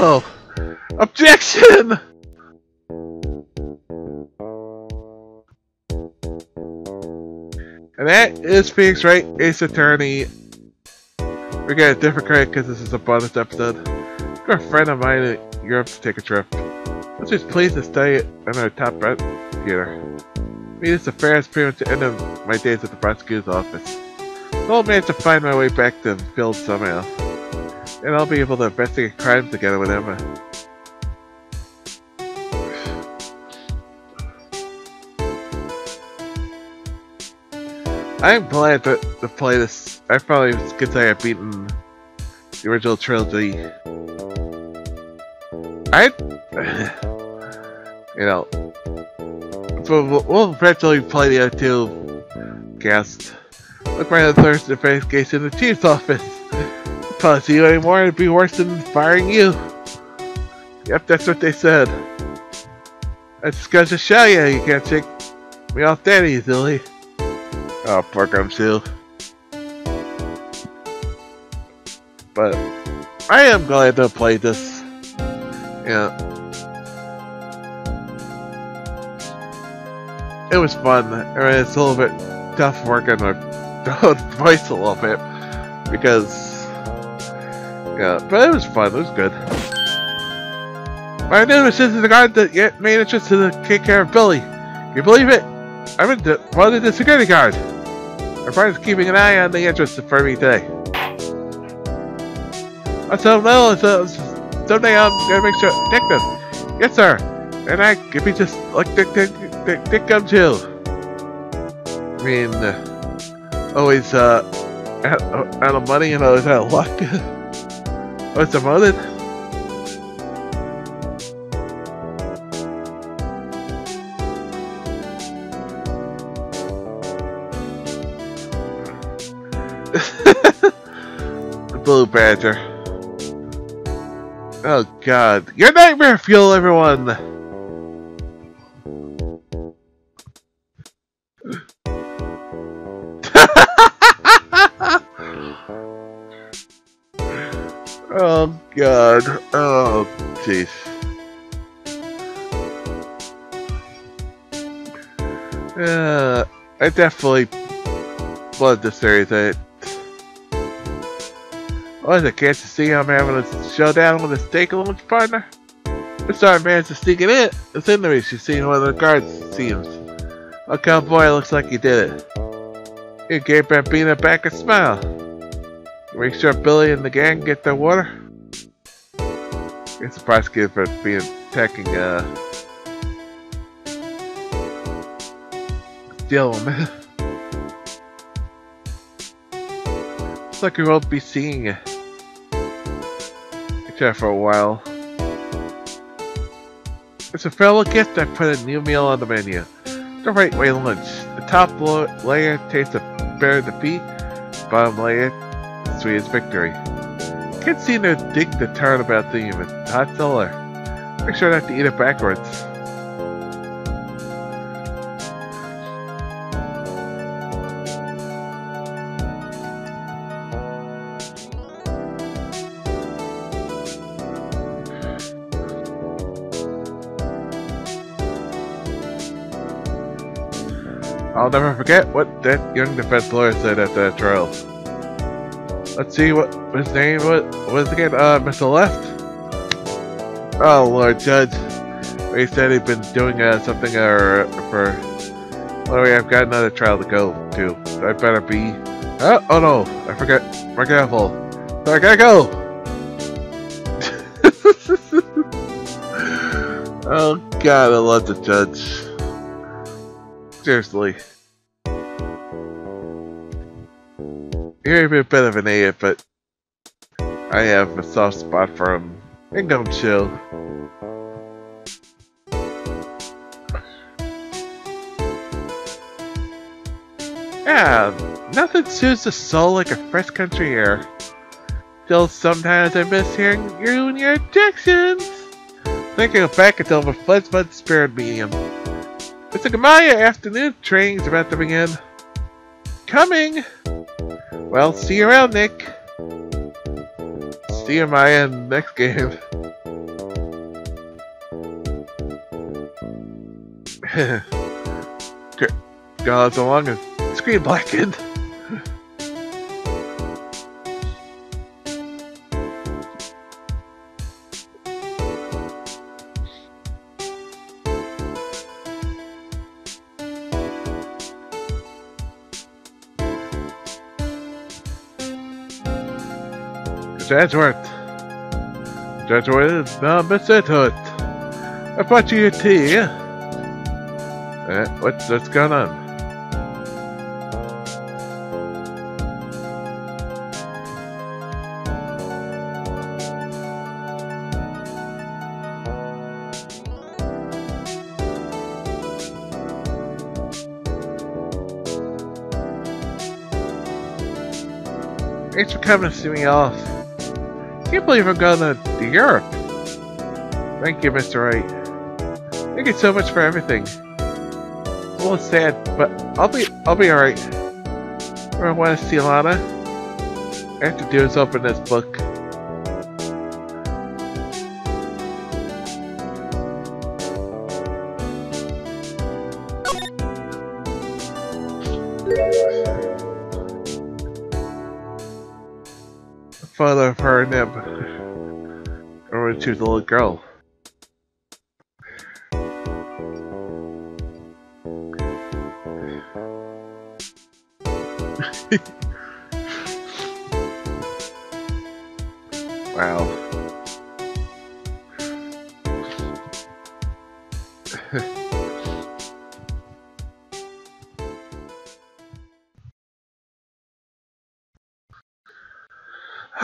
kill! Objection! And that is Phoenix Wright, Ace Attorney. We got a different credit because this is a bonus episode. Got a friend of mine in Europe to take a trip. I was just pleased to study it on our top rent theater. I mean, this affair is pretty much the end of my days at the prosecutor's office. I'll manage to find my way back to the field somehow. And I'll be able to investigate crimes together with Emma. I'm glad to play this. I probably could say I've beaten the original trilogy. You know. But we'll eventually play the other two guests. Look right at the third investigation in the chief's office. If I see you anymore, it'd be worse than firing you. Yep, that's what they said. I just got to show you, you can't shake me off that easily. Oh, poor Gumshoe. But I am glad to play this. Yeah. It was fun. I mean, it's a little bit tough working my voice a little bit. Because, yeah, but it was fun. It was good. My new assistant guard that made interest to take care of Billy. Can you believe it? I'm in one of the security guard. My partner's keeping an eye on the entrance for me today. I told him no, so someday I'm gonna make sure Dick them. Yes, sir. And I could be just like Dick Gumshoe. I mean, always out of money and always out of luck. Always demoted. The Blue Badger. Oh god. Your nightmare fuel, everyone! Oh god. Oh jeez. I definitely loved this series. Was it? Can't you see I'm having a showdown with a steak lunch partner? This time managed to sneak it in. It's in the way she's seen one of the guards, it seems. Oh, cowboy, looks like he did it. He gave Bambina back a smile. Make sure Billy and the gang get their water. It's a prosecutor for being attacking, steal him. It's like we won't be seeing it. For a while. It's a fellow gift that put a new meal on the menu. The right way lunch. The top layer tastes of better than beef. Bottom layer, sweet as victory. Kids seem to dig the turn about the human. Hot cellar. Make sure not to eat it backwards. I'll never forget what that young defense lawyer said at that trial. Let's see what his name was again, Mr. Left? Oh Lord Judge. He said he'd been doing something for... Well, I've got another trial to go to. So I better be... Oh no, I forgot. We're careful. So I gotta go! Oh god, I love the judge. Seriously. You're a bit of an idiot, but I have a soft spot for him. And Gumshoe. Yeah, nothing soothes the soul like a fresh country air. Still, sometimes I miss hearing you and your objections. Thinking back until my floods mud spirit medium. It's a Maya afternoon train's about to begin. Coming! Well, see you around, Nick. See you, Maya, in the next game. God, so long as screen blackened. Edgeworth is not Miss Edgeworth. I brought you your tea. What's going on? Thanks for coming to see me off. Can't believe I'm going to Europe. Thank you, Mr. Wright. Thank you so much for everything. A little sad, but I'll be alright. Where I want to see Lana. I have to do is open this book. The photo of her and him. To the little girl. Wow.